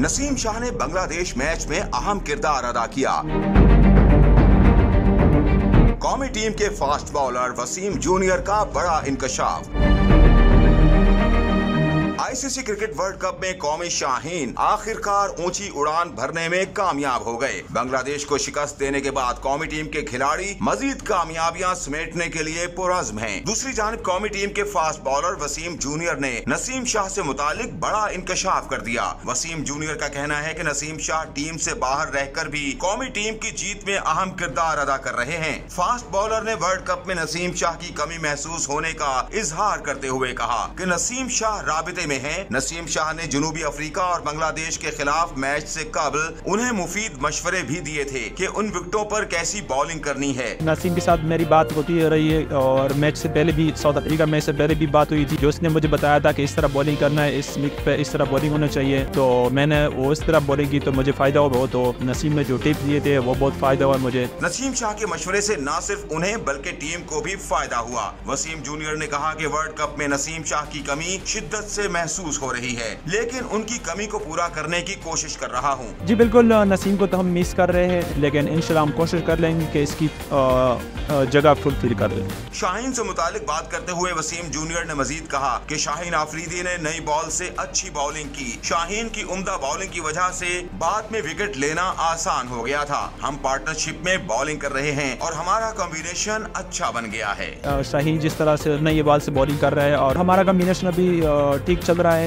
नसीम शाह ने बांग्लादेश मैच में अहम किरदार अदा किया। कौमी टीम के फास्ट बॉलर वसीम जूनियर का बड़ा इंकशाफ। आईसीसी क्रिकेट वर्ल्ड कप में कौमी शाहीन आखिरकार ऊंची उड़ान भरने में कामयाब हो गए। बांग्लादेश को शिकस्त देने के बाद कौमी टीम के खिलाड़ी मजीद कामयाबियां समेटने के लिए पुरज़्म हैं। दूसरी जानिब कौमी टीम के फास्ट बॉलर वसीम जूनियर ने नसीम शाह से मुतालिक बड़ा इंकशाफ कर दिया। वसीम जूनियर का कहना है कि नसीम शाह टीम से बाहर रहकर भी कौमी टीम की जीत में अहम किरदार अदा कर रहे हैं। फास्ट बॉलर ने वर्ल्ड कप में नसीम शाह की कमी महसूस होने का इजहार करते हुए कहा कि नसीम शाह राबिते में हैं। नसीम शाह ने जनूबी अफ्रीका और बांग्लादेश के खिलाफ मैच से कबल उन्हें मुफीद मशवरे भी दिए थे कि उन विकेटों पर कैसी बॉलिंग करनी है। नसीम के साथ मेरी बात होती रही है और मैच से पहले भी, साउथ अफ्रीका मैच से पहले भी बात हुई थी, जो उसने मुझे बताया था कि इस तरह बॉलिंग करना है, इस विकेट पे इस तरह बॉलिंग होना चाहिए, तो मैंने वो इस तरह बॉलिंग की तो मुझे फायदा हुआ बहुत। तो नसीम ने जो टिप दिए थे वो बहुत फायदा हुआ मुझे। नसीम शाह के मशवरे से न सिर्फ उन्हें बल्कि टीम को भी फायदा हुआ। वसीम जूनियर ने कहा कि वर्ल्ड कप में नसीम शाह की कमी शिद्दत से महसूस हो रही है, लेकिन उनकी कमी को पूरा करने की कोशिश कर रहा हूँ। जी बिल्कुल, नसीम को तो हम मिस कर रहे हैं, लेकिन इंशाल्लाह हम कोशिश कर लेंगे कि इसकी जगह फुलफिल कर लें। शाहीन से मुतालिक बात करते हुए वसीम जूनियर ने मजीद कहा कि शाहीन आफरीदी ने नई बॉल से अच्छी बॉलिंग की। शाहीन की उम्दा बॉलिंग की वजह से बाद में विकेट लेना आसान हो गया था। हम पार्टनरशिप में बॉलिंग कर रहे हैं और हमारा कॉम्बिनेशन अच्छा बन गया है। शाहीन जिस तरह से नई बॉल से बॉलिंग कर रहे हैं और हमारा कॉम्बिनेशन अभी ठीक चल रहा है,